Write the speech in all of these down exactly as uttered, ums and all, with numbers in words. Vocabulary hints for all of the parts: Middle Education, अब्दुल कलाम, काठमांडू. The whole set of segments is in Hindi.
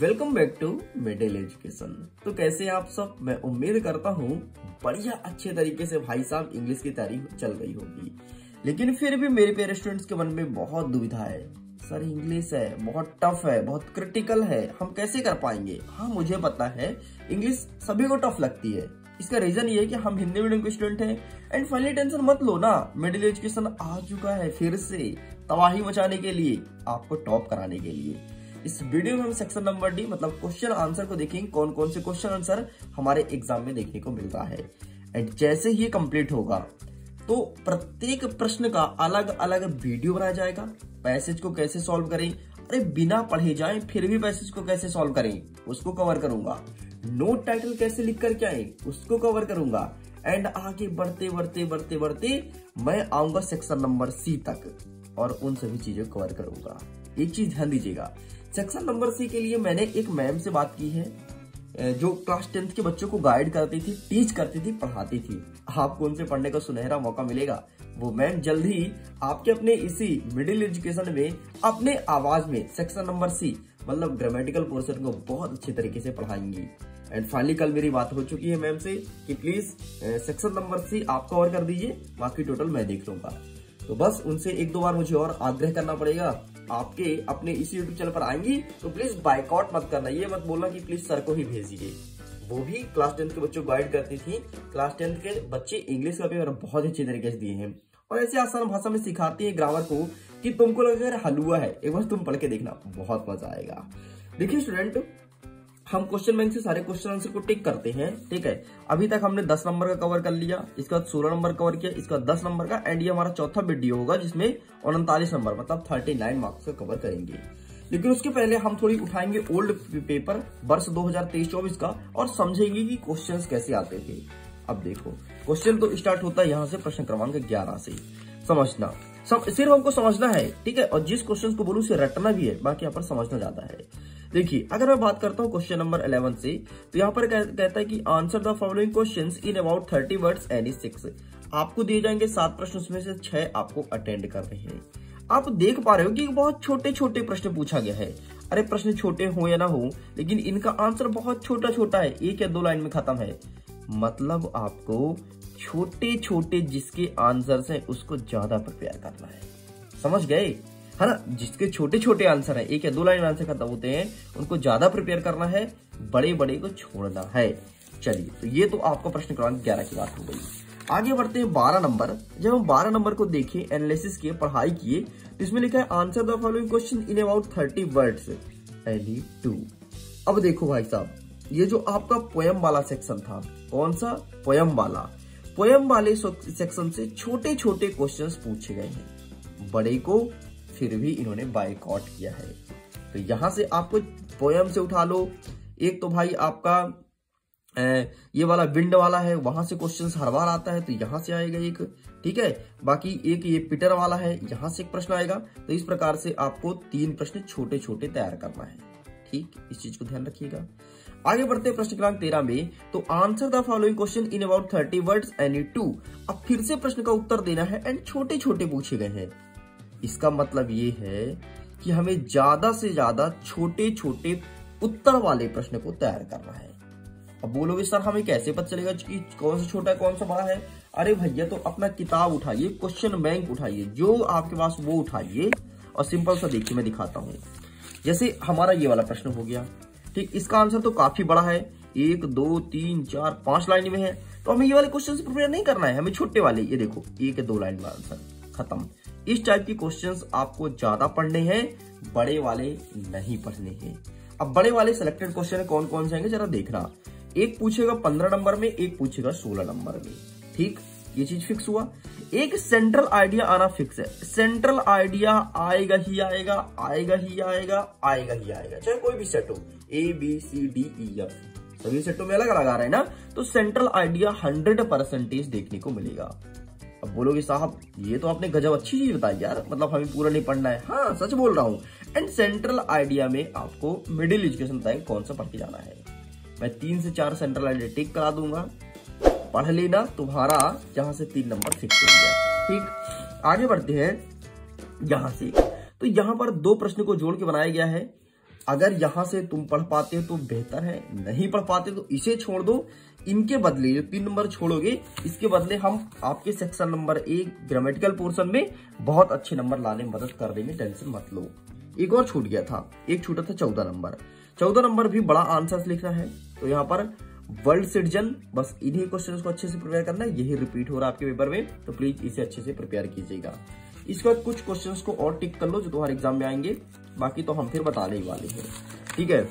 Welcome back to middle education. तो कैसे आप सब, मैं उम्मीद करता हूँ बढ़िया अच्छे तरीके से भाई साहब इंग्लिश की तैयारी चल गई होगी। लेकिन फिर भी मेरे पेयर स्टूडेंट्स के मन में बहुत दुविधा है, सर इंग्लिश है बहुत टफ है, बहुत क्रिटिकल है, हम कैसे कर पाएंगे। हाँ मुझे पता है इंग्लिश सभी को टफ लगती है, इसका रीजन ये है कि हम हिंदी मीडियम के स्टूडेंट हैं। एंड फाइनली टेंशन मत लो ना, मिडिल एजुकेशन आ चुका है फिर से तबाही मचाने के लिए, आपको टॉप कराने के लिए। इस वीडियो में हम सेक्शन नंबर डी मतलब क्वेश्चन आंसर को देखेंगे, कौन कौन से क्वेश्चन आंसर हमारे एग्जाम में देखने को मिल रहा है। एंड जैसे ही ये कंप्लीट होगा तो प्रत्येक प्रश्न का अलग अलग वीडियो बनाया जाएगा, पैसेज को कैसे सॉल्व करें, अरे बिना पढ़े जाएं फिर भी पैसेज को कैसे सॉल्व करें उसको कवर करूंगा, नोट टाइटल कैसे लिख कर के आए उसको कवर करूंगा। एंड आगे बढ़ते बढ़ते बढ़ते बढ़ते मैं आऊंगा सेक्शन नंबर सी तक और उन सभी चीजों को कवर करूंगा। एक चीज ध्यान दीजिएगा, सेक्शन नंबर सी के लिए मैंने एक मैम से बात की है जो क्लास टेंथ के बच्चों को गाइड करती थी, टीच करती थी, पढ़ाती थी। आपको उनसे पढ़ने का सुनहरा मौका मिलेगा। वो मैम जल्द ही आपके अपने इसी मिडिल एजुकेशन में अपने आवाज में सेक्शन नंबर सी मतलब ग्रामेटिकल पोर्शन को बहुत अच्छे तरीके से पढ़ाएंगी। एंड फाइनली कल मेरी बात हो चुकी है मैम से कि प्लीज सेक्शन नंबर सी आप कवर कर दीजिए, बाकी टोटल मैं देख लूंगा। तो बस उनसे एक दो बार मुझे और आग्रह करना पड़ेगा, आपके अपने इसी यूट्यूब चैनल पर आएंगी तो प्लीज बायकॉट मत करना, ये मत बोलना कि प्लीज सर को ही भेजिए। वो भी क्लास टेंथ के बच्चों को गाइड करती थी, क्लास टेंथ के बच्चे इंग्लिश का पेपर बहुत अच्छे तरीके से दिए हैं और ऐसे आसान भाषा में सिखाती है ग्रामर को कि तुमको लगेगा हलुआ है, एक बार तुम पढ़ के देखना बहुत मजा आएगा। देखिए स्टूडेंट, हम क्वेश्चन बैंक से सारे क्वेश्चन आंसर को टिक करते हैं, ठीक है। अभी तक हमने दस नंबर का कवर कर लिया, इसका सोलह नंबर कवर किया, इसका दस नंबर का, एंड ये हमारा चौथा वीडियो होगा जिसमें उनतालीस नंबर मतलब उनतालीस मार्क्स का कवर करेंगे। लेकिन उसके पहले हम थोड़ी उठाएंगे ओल्ड पेपर वर्ष दो हजार तेईस चौबीस का और समझेंगे कि क्वेश्चन कैसे आते थे। अब देखो क्वेश्चन तो स्टार्ट होता है यहाँ से, प्रश्न क्रमांक ग्यारह से समझना, सब सिर्फ हमको समझना है, ठीक है। और जिस क्वेश्चन को बोलूं उसे रटना भी है, बाकी यहाँ पर समझना ज्यादा है। देखिए अगर मैं बात करता हूँ क्वेश्चन नंबर ग्यारह से, तो यहाँ पर कह, कहता है कि answer the following questions in about thirty words any six. आपको दिए जाएंगे सात प्रश्न, उसमें से छह आपको अटेंड कर रहे हैं। आप देख पा रहे हो कि बहुत छोटे छोटे प्रश्न पूछा गया है। अरे प्रश्न छोटे हो या ना हो लेकिन इनका आंसर बहुत छोटा छोटा है, एक या दो लाइन में खत्म है। मतलब आपको छोटे छोटे जिसके आंसर है उसको ज्यादा प्रिपेयर करना है, समझ गए है ना। जिसके छोटे छोटे आंसर है, एक या दो लाइन आंसर खत्म होते हैं, उनको ज्यादा प्रिपेयर करना है, बड़े बड़े को छोड़ना है। चलिए तो ये तो आपका प्रश्न क्रमांक ग्यारह की बात हो गई। आगे बढ़ते हैं बारह नंबर। जब हम बारह नंबर को देखें, एनालिसिस किए, पढ़ाई किए, तो इसमें लिखा है answer the following question in about thirty words any two. अब देखो भाई साहब, ये जो आपका पोयम वाला सेक्शन था, कौन सा पोयम वाला, पोयम वाले सेक्शन से छोटे छोटे क्वेश्चंस पूछे गए हैं, बड़े को फिर भी इन्होंने बायकॉट किया है। तो यहां से आपको पोयम से उठा लो, एक तो भाई आपका ये वाला विंड वाला है, वहां से क्वेश्चंस हर बार आता है तो यहां से आएगा एक, ठीक है। बाकी एक ये पीटर वाला है, यहां से एक प्रश्न आएगा। तो इस प्रकार से आपको तीन प्रश्न छोटे छोटे तैयार करना है, ठीक, इस चीज को ध्यान रखिएगा। आगे बढ़ते प्रश्न क्रमांक तेरह में, तो answer the following question in about thirty words any two. अब फिर से प्रश्न का उत्तर देना है एंड छोटे छोटे पूछे गए हैं। इसका मतलब ये है कि हमें ज्यादा से ज्यादा छोटे छोटे उत्तर वाले प्रश्न को तैयार करना है। अब बोलोगे सर हमें कैसे पता चलेगा कि कौन सा छोटा है कौन सा बड़ा है। अरे भैया तो अपना किताब उठाइए, क्वेश्चन बैंक उठाइए, जो आपके पास वो उठाइए और सिंपल सा देखिए मैं दिखाता हूँ। जैसे हमारा ये वाला प्रश्न हो गया, ठीक, इसका आंसर तो काफी बड़ा है, एक दो तीन चार पांच लाइन में है। तो हमें ये वाले क्वेश्चन प्रिपेयर नहीं करना है, हमें छोटे वाले, ये देखो एक दो लाइन में आंसर खत्म, इस टाइप के क्वेश्चंस आपको ज्यादा पढ़ने हैं, बड़े वाले नहीं पढ़ने हैं। अब बड़े वाले सिलेक्टेड क्वेश्चन कौन कौन से आएंगे जरा देखना, एक पूछेगा पंद्रह नंबर में, एक पूछेगा सोलह नंबर में, ठीक, ये चीज फिक्स हुआ। एक सेंट्रल आइडिया आना फिक्स है, सेंट्रल आइडिया आएगा ही आएगा, आएगा ही आएगा, आएगा ही आएगा, चाहे कोई भी सेट हो, A B C D E F, सभी सेटों में अलग अलग आ रहे हैं ना, तो सेंट्रल आइडिया हंड्रेड परसेंटेज देखने को मिलेगा। अब बोलोगे साहब ये तो आपने गजब अच्छी चीज बताई यार, मतलब हमें पूरा नहीं पढ़ना है। हाँ सच बोल रहा हूँ। एंड सेंट्रल आइडिया में आपको मिडिल एजुकेशन तक कौन सा पढ़ के जाना है, मैं तीन से चार सेंट्रल आइडिया टिक करा दूंगा, पढ़ लेना, तुम्हारा यहाँ से तीन नंबर फिक्स हो गया, ठीक। आगे बढ़ते हैं यहाँ से, तो यहाँ पर दो प्रश्न को जोड़ के बनाया गया है, अगर यहाँ से तुम पढ़ पाते हो तो बेहतर है, नहीं पढ़ पाते तो इसे छोड़ दो। इनके बदले जो तीन नंबर छोड़ोगे इसके बदले हम आपके सेक्शन नंबर एक ग्रामेटिकल पोर्शन में बहुत अच्छे नंबर लाने में मदद कर देंगे, टेंशन मत लो। एक और छूट गया था, एक छूटा था चौदह नंबर। चौदह नंबर भी बड़ा आंसर लिखना है, तो यहाँ पर वर्ल्ड सिटीजन, बस इन्हीं क्वेश्चंस को अच्छे से प्रिपेयर करना है, यही रिपीट हो रहा है आपके पेपर में, तो प्लीज इसे अच्छे से प्रिपेयर कीजिएगा। इसके बाद कुछ क्वेश्चंस को और टिक कर लो जो तुम्हारे एग्जाम में आएंगे, बाकी तो हम फिर बताने ही वाले हैं, ठीक है।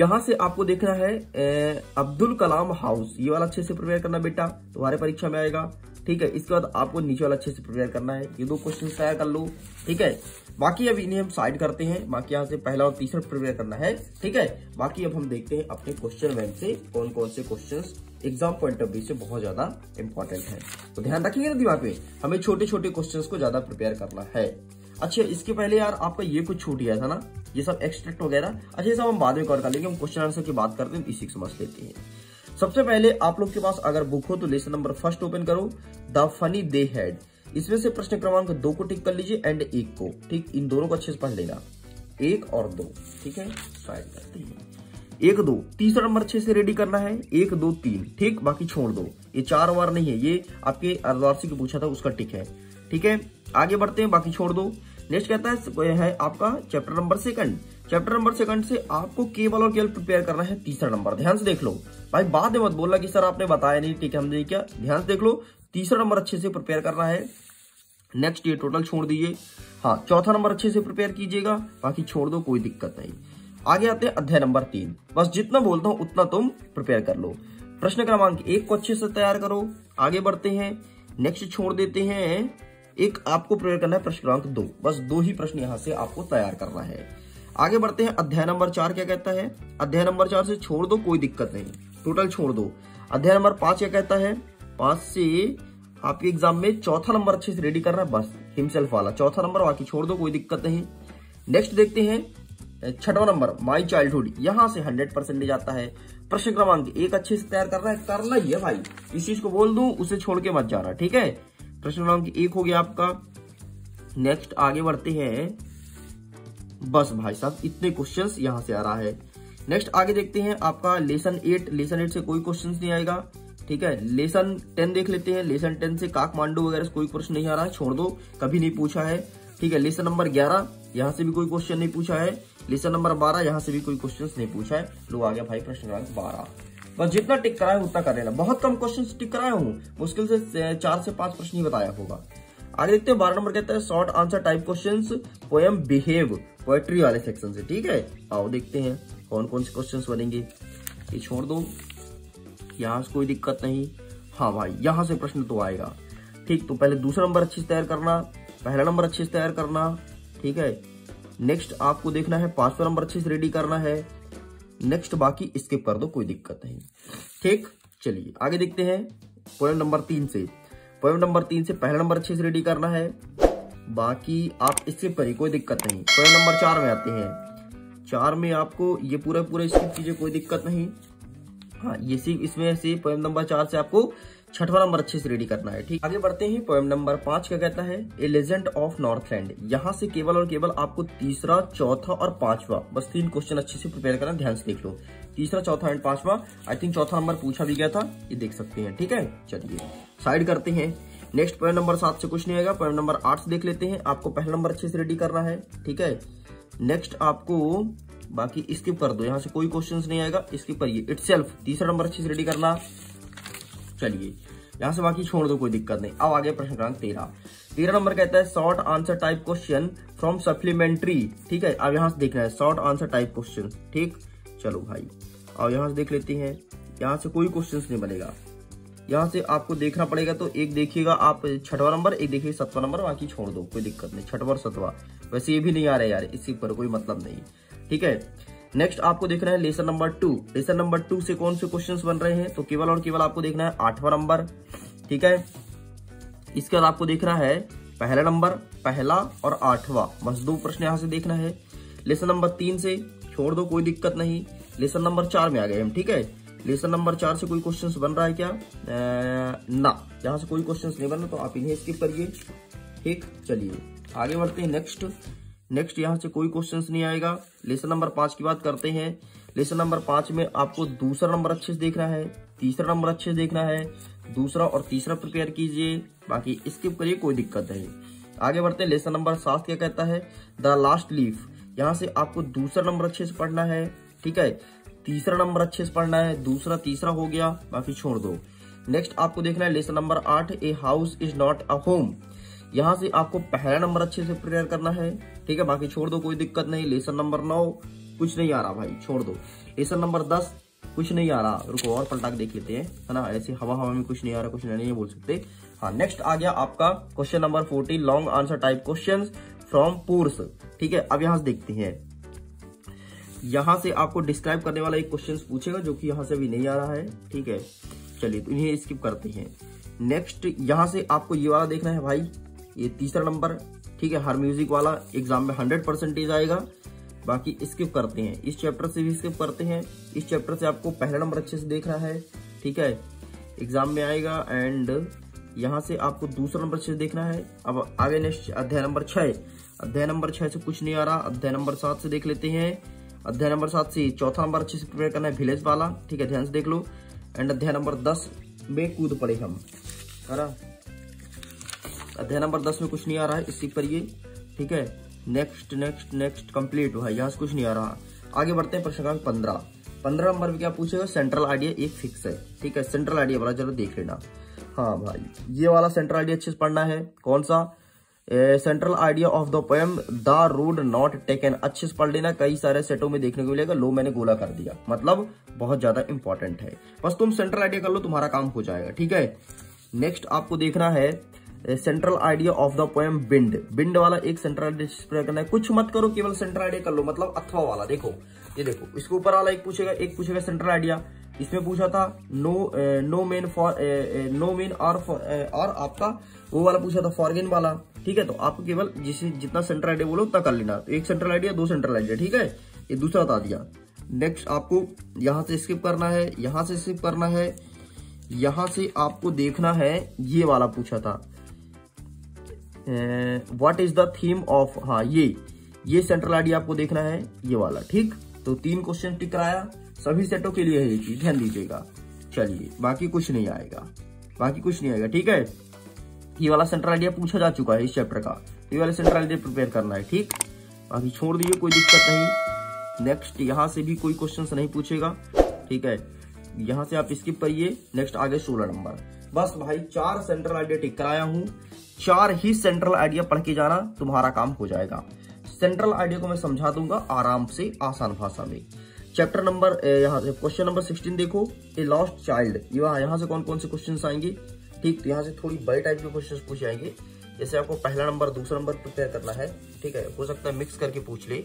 यहाँ से आपको देखना है ए, अब्दुल कलाम हाउस, ये वाला अच्छे से प्रिपेयर करना बेटा, तुम्हारे परीक्षा में आएगा, ठीक है। इसके बाद आपको नीचे वाला अच्छे से प्रिपेयर करना है, ये दो क्वेश्चन तैयार कर लो, ठीक है। बाकी अब इन्हें हम साइड करते हैं, बाकी यहाँ से पहला और तीसरा प्रिपेयर करना है, ठीक है। बाकी अब हम देखते हैं अपने क्वेश्चन बैंक से कौन कौन से questions exam point of view से बहुत ज्यादा इंपॉर्टेंट है, तो ध्यान रखिए ना दिमाग में, हमें छोटे छोटे क्वेश्चन को ज्यादा प्रिपेयर करना है। अच्छा, इसके पहले यार आपका ये कुछ छूट गया था ना, ये सब एक्सट्रैक्ट वगैरह, अच्छा ये सब हम बाद में कवर कर लेंगे, हम क्वेश्चन आंसर की बात करते हैं, इसी को समझ लेते हैं। सबसे पहले आप लोग के पास अगर बुक हो तो लेसन नंबर फर्स्ट ओपन करो, द फनी दे हैड, इसमें से प्रश्न क्रमांक दो को टिक कर लीजिए एंड एक को, ठीक, इन दोनों को अच्छे से पढ़ लेना, एक और दो, ठीक है, साइड करते हैं। एक दो तीसरा नंबर अच्छे से रेडी करना है, एक दो तीन, ठीक, बाकी छोड़ दो, ये चार बार नहीं है, ये आपके अर्धवार्षिक पूछा था उसका टिक है, ठीक है। आगे बढ़ते हैं, बाकी छोड़ दो। नेक्स्ट कहता है, है आपका chapter number second, chapter number second से आपको केवल और केवल प्रिपेयर करना है तीसरा नंबर, ध्यान से देख लो भाई, बाद में मत बोलना कि सर आपने बताया नहीं, ठीक है हमने क्या, ध्यान से देख लो, तीसरा नंबर अच्छे से प्रिपेयर करना है। नेक्स्ट ये टोटल छोड़ दीजिए, हाँ चौथा नंबर अच्छे से प्रिपेयर कीजिएगा, बाकी छोड़ दो, कोई दिक्कत नहीं। आगे आते हैं अध्याय नंबर तीन, बस जितना बोलता हूँ उतना तुम प्रिपेयर कर लो, प्रश्न क्रमांक एक को अच्छे से तैयार करो। आगे बढ़ते हैं, नेक्स्ट छोड़ देते हैं, एक आपको प्रिपेयर करना है प्रश्न क्रमांक दो, बस दो ही प्रश्न यहाँ से आपको तैयार करना है। आगे बढ़ते हैं, अध्याय नंबर चार क्या कहता है, अध्याय नंबर चार से छोड़ दो, कोई दिक्कत नहीं, टोटल छोड़ दो। अध्याय नंबर पांच क्या कहता है, पांच से आपके एग्जाम में चौथा नंबर अच्छे से रेडी करना है, बस हिमसेल्फ वाला चौथा नंबर, बाकी छोड़ दो, कोई दिक्कत नहीं। नेक्स्ट देखते हैं छठवां नंबर, माई चाइल्डहुड, यहाँ से हंड्रेड परसेंटेज आता है, प्रश्न क्रमांक एक अच्छे से तैयार करना है, करना ही है भाई, इस चीज को बोल दूं, उसे छोड़ के मत जाना, ठीक है। प्रश्न क्रमांक एक हो गया आपका। नेक्स्ट आगे बढ़ते हैं, बस भाई साहब इतने क्वेश्चंस यहां से आ रहा है। नेक्स्ट आगे देखते हैं आपका लेसन एट, लेसन एट से कोई क्वेश्चंस नहीं आएगा, ठीक है। लेसन टेन देख लेते हैं, लेसन टेन से काठमांडू वगैरह से कोई प्रश्न नहीं आ रहा है, छोड़ दो, कभी नहीं पूछा है, ठीक है। लेसन नंबर ग्यारह, यहाँ से भी कोई क्वेश्चन नहीं पूछा है। लेसन नंबर बारह, यहाँ से भी कोई क्वेश्चन नहीं पूछा है। लो आ गया भाई प्रश्न क्रमांक बारह, बस जितना टिक कराया उतना कर लेना, बहुत कम क्वेश्चन टिक कराया हूँ, मुश्किल से चार से पांच प्रश्न ही बताया होगा। आगे देखते हैं, बारह नंबर कहता है short answer type questions, poem behave, poetry वाले सेक्शन से, ठीक है। आओ देखते हैं कौन कौन से क्वेश्चंस बनेंगे, ये छोड़ दो, यहाँ से कोई दिक्कत नहीं, हाँ भाई यहाँ से प्रश्न तो आएगा, ठीक। तो पहले दूसरा नंबर अच्छे से तैयार करना, पहला नंबर अच्छे से तैयार करना, ठीक है। नेक्स्ट आपको देखना है पांचवा नंबर अच्छे से रेडी करना है। नेक्स्ट बाकी स्किप कर दो, कोई दिक्कत नहीं, ठीक। चलिए आगे देखते हैं, पोएम नंबर तीन से, पोएम नंबर तीन से पहला नंबर अच्छे से रेडी करना है, बाकी आप स्किप करिए, कोई दिक्कत नहीं। पोएम नंबर चार में आते हैं, चार में आपको ये पूरा पूरा स्किप कीजिए, कोई दिक्कत नहीं, हाँ ये सिर्फ इसमें से पोएम नंबर चार से आपको छठवां नंबर अच्छे से रेडी करना है, ठीक। आगे बढ़ते हैं, पोएम नंबर पांच क्या कहता है, ए लेजेंड ऑफ नॉर्थलैंड, यहाँ से केवल और केवल आपको तीसरा, चौथा और पांचवा, बस तीन क्वेश्चन अच्छे से प्रिपेयर करना, ध्यान से देख लो, तीसरा, चौथा एंड पांचवा। आई थिंक चौथा नंबर पूछा भी गया था, ये देख सकते हैं, ठीक है। चलिए साइड करते हैं। नेक्स्ट पोएम नंबर सात से कुछ नहीं आएगा। पोएम नंबर आठ देख लेते हैं, आपको पहला नंबर अच्छे से रेडी करना है, ठीक है। नेक्स्ट आपको बाकी स्किप कर दो, यहाँ से कोई क्वेश्चन नहीं आएगा, स्किप करिए। इटसेल्फ तीसरा नंबर अच्छे से रेडी करना, चलिए यहाँ से बाकी छोड़ दो, कोई दिक्कत नहीं। अब आगे प्रश्न क्रमांक तेरह, तेरह नंबर कहता है short answer type question from supplementary, ठीक है। अब यहाँ से देखना है शॉर्ट आंसर टाइप क्वेश्चन, ठीक। चलो भाई अब यहाँ से देख लेते हैं, यहाँ से कोई क्वेश्चन नहीं बनेगा, यहाँ से आपको देखना पड़ेगा। तो एक देखिएगा आप छठवां नंबर, एक देखिए सतवां नंबर, बाकी छोड़ दो, कोई दिक्कत नहीं, छठवां और सतवां। वैसे ये भी नहीं आ रहा है यार, इसी पर कोई मतलब नहीं, ठीक है। नेक्स्ट आपको देखना है lesson number two, lesson number two से कौन से क्वेश्चंस बन रहे हैं, तो केवल और केवल आपको देखना है आठवां नंबर, ठीक है। इसके बाद आपको देखना है पहला नंबर, पहला और आठवां, बस दो प्रश्न यहाँ से देखना है। लेसन नंबर तीन से छोड़ दो, कोई दिक्कत नहीं। लेसन नंबर चार में आ गए हम, ठीक है। लेसन नंबर चार से कोई क्वेश्चंस बन रहा है क्या, ना यहाँ से कोई क्वेश्चंस नहीं बन रहा, तो आप इन्हें स्किप करिए, ठीक। चलिए आगे बढ़ते हैं। नेक्स्ट नेक्स्ट यहाँ से कोई क्वेश्चन नहीं आएगा। लेसन नंबर पांच की बात करते हैं। लेसन नंबर पांच में आपको दूसरा नंबर अच्छे से देखना है, तीसरा नंबर अच्छे से देखना है, दूसरा और तीसरा प्रिपेयर कीजिए, बाकी स्किप करिए, कोई दिक्कत नहीं। आगे बढ़ते हैं, लेसन नंबर सात क्या कहता है, द लास्ट लीफ। यहाँ से आपको दूसरा नंबर अच्छे से पढ़ना है, ठीक है, तीसरा नंबर अच्छे से पढ़ना है, दूसरा तीसरा हो गया, बाकी छोड़ दो। नेक्स्ट आपको देखना है लेसन नंबर आठ, a house is not a home. यहाँ से आपको पहला नंबर अच्छे से प्रिपेयर करना है, ठीक है, बाकी छोड़ दो, कोई दिक्कत नहीं। लेसन नंबर नौ कुछ नहीं आ रहा भाई, छोड़ दो। लेसन नंबर दस कुछ नहीं आ रहा, रुको और पलटा के देख लेते हैं, है ना, ऐसे हवा हवा में कुछ नहीं आ रहा, कुछ नहीं बोल सकते। हाँ, नेक्स्ट आ गया आपका question number fourteen, long answer type question from prose, ठीक है। अब यहाँ से देखते हैं, यहाँ से आपको डिस्क्राइब करने वाला एक क्वेश्चन पूछेगा जो कि यहाँ से भी नहीं आ रहा है, ठीक है, चलिए तो इन्हें स्किप करते हैं। नेक्स्ट यहाँ से आपको ये वाला देखना है भाई, ये तीसरा नंबर, ठीक है, हर म्यूजिक वाला एग्जाम में हंड्रेड परसेंटेज आएगा, बाकी स्किप करते हैं, इस चैप्टर से भी स्किप करते हैं। इस चैप्टर से आपको पहला नंबर अच्छे से देखना है, ठीक है, एग्जाम में आएगा, एंड यहाँ से आपको दूसरा नंबर अच्छे से देखना है। अब आगे नेक्स्ट अध्याय नंबर छः, अध्याय नंबर छः से कुछ नहीं आ रहा, अध्याय नंबर सात से देख लेते हैं। अध्याय नंबर सात से चौथा नंबर अच्छे से प्रिपेयर करना है, विलेज वाला, ठीक है, ध्यान से देख लो। एंड अध्याय नंबर दस में कूद पड़े हम, है ना, अध्याय नंबर दस में कुछ नहीं आ रहा है, स्किप करिए, ठीक है। नेक्स्ट नेक्स्ट नेक्स्ट कंप्लीट हुआ है, यहाँ से कुछ नहीं आ रहा। आगे बढ़ते हैं, प्रश्न क्रमांक पंद्रह, पंद्रह नंबर में क्या पूछेगा, सेंट्रल आइडिया एक फिक्स है, ठीक है, सेंट्रल आइडिया वाला जरूर देख लेना। हाँ भाई, ये वाला सेंट्रल आइडिया अच्छे से पढ़ना है, कौन सा, central idea of the poem the road not taken, अच्छे से पढ़ लेना, कई सारे सेटों में देखने को मिलेगा। लो मैंने गोला कर दिया, मतलब बहुत ज्यादा इंपॉर्टेंट है, बस तुम सेंट्रल आइडिया कर लो, तुम्हारा काम हो जाएगा, ठीक है। नेक्स्ट आपको देखना है central idea of the poem wind, wind वाला एक सेंट्रल आइडिया करना है, कुछ मत करो, केवल सेंट्रल आइडिया कर लो, मतलब अथवा वाला, देखो ये देखो, इसके ऊपर वाला एक पूछेगा, एक पूछेगा सेंट्रल आइडिया, इसमें पूछा था no no men for no men और और आपका वो वाला पूछा था फॉरगेन वाला, ठीक है। तो आपको केवल जिस जितना सेंट्रल आइडिया बोलो उतना कर लेना, तो एक सेंट्रल आइडिया, दो सेंट्रल आइडिया, ठीक है, ये दूसरा बता दिया। नेक्स्ट आपको यहाँ से स्किप करना है, यहाँ से स्किप करना है, यहाँ से आपको देखना है ये वाला पूछा था, what is the theme of, हाँ ये ये सेंट्रल आइडिया आपको देखना है, ये वाला, ठीक। तो तीन क्वेश्चन टिक कराया, सभी सेटों के लिए है ये चीज, ध्यान दीजिएगा। चलिए, बाकी कुछ नहीं आएगा, बाकी कुछ नहीं आएगा, ठीक है। ये वाला सेंट्रल आइडिया पूछा जा चुका है इस चैप्टर का, ये वाला सेंट्रल आइडिया प्रिपेयर करना है, ठीक, बाकी छोड़ दीजिए, कोई दिक्कत नहीं। नेक्स्ट यहाँ से भी कोई क्वेश्चन नहीं पूछेगा, ठीक है, यहाँ से आप स्किप करिए। नेक्स्ट आगे सोलह नंबर, बस भाई चार सेंट्रल आइडिया टिक कराया हूँ, चार ही सेंट्रल आइडिया पढ़ के जाना, तुम्हारा काम हो जाएगा। सेंट्रल आइडिया को मैं समझा दूंगा आराम से, आसान भाषा में। चैप्टर नंबर यहाँ से क्वेश्चन नंबर सोलह देखो, ए लॉस्ट चाइल्ड, यहाँ से कौन कौन से क्वेश्चंस आएंगे, ठीक। तो यहाँ से थोड़ी बड़े टाइप के क्वेश्चंस पूछे जाएंगे, जैसे आपको पहला नंबर दूसरा नंबर प्रिपेयर करना है, ठीक है, हो सकता है मिक्स करके पूछ ले,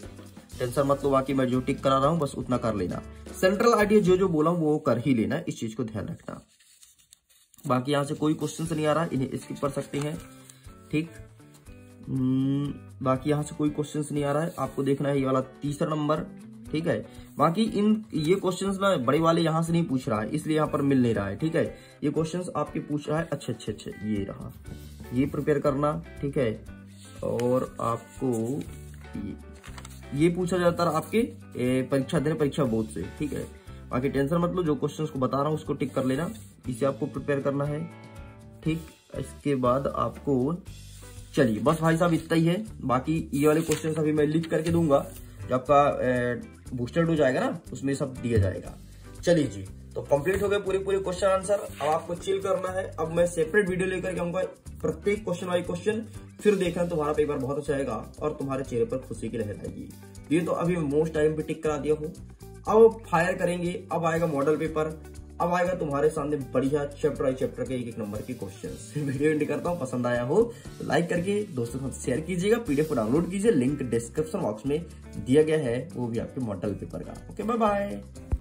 टेंशन मत लो, बाकी मैं जो टिक करा रहा हूँ बस उतना कर लेना, सेंट्रल आइडिया जो जो बोला हूँ वो कर ही लेना, इस चीज को ध्यान रखना। बाकी यहाँ से कोई क्वेश्चन नहीं आ रहा, इन्हें स्किप कर सकते हैं, ठीक। बाकी यहाँ से कोई क्वेश्चन नहीं आ रहा है, आपको देखना है ये वाला तीसरा नंबर, ठीक है। बाकी इन ये क्वेश्चंस में बड़े वाले यहाँ से नहीं पूछ रहा है, इसलिए यहाँ पर मिल नहीं रहा है, ठीक है। ये क्वेश्चंस आपके पूछ रहा है, अच्छे अच्छे अच्छे ये रहा, ये प्रिपेयर करना, ठीक है। और आपको ये, ये पूछा जाता है आपके परीक्षा देने परीक्षा बोर्ड से, ठीक है, बाकी टेंशन मत लो, जो क्वेश्चंस को बता रहा हूँ उसको टिक कर लेना, इसे आपको प्रिपेयर करना है, ठीक। इसके बाद आपको, चलिए बस भाई साहब इतना ही है, बाकी ये वाले क्वेश्चन अभी मैं लिख करके दूंगा, जो आपका बूस्टर डोज आएगा ना उसमें सब दिया जाएगा। चलिए जी, तो कंप्लीट हो गए पूरे पूरे क्वेश्चन आंसर। अब आपको चिल करना है, अब मैं सेपरेट वीडियो लेकर के आऊंगा, प्रत्येक क्वेश्चन वाई क्वेश्चन, फिर देखना तुम्हारा पेपर बहुत अच्छा आएगा और तुम्हारे चेहरे पर खुशी की लहर आएगी। ये तो अभी मोस्ट टाइम पे टिक करा दिया हूँ, अब फायर करेंगे, अब आएगा मॉडल पेपर, अब आएगा तुम्हारे सामने बढ़िया चैप्टर बाई चैप्टर के एक एक नंबर के क्वेश्चन। वीडियो एंड करता हूँ, पसंद आया हो तो लाइक करके दोस्तों के साथ शेयर कीजिएगा, पीडीएफ को डाउनलोड कीजिए, लिंक डिस्क्रिप्शन बॉक्स में दिया गया है, वो भी आपके मॉडल पेपर का। Okay, bye bye.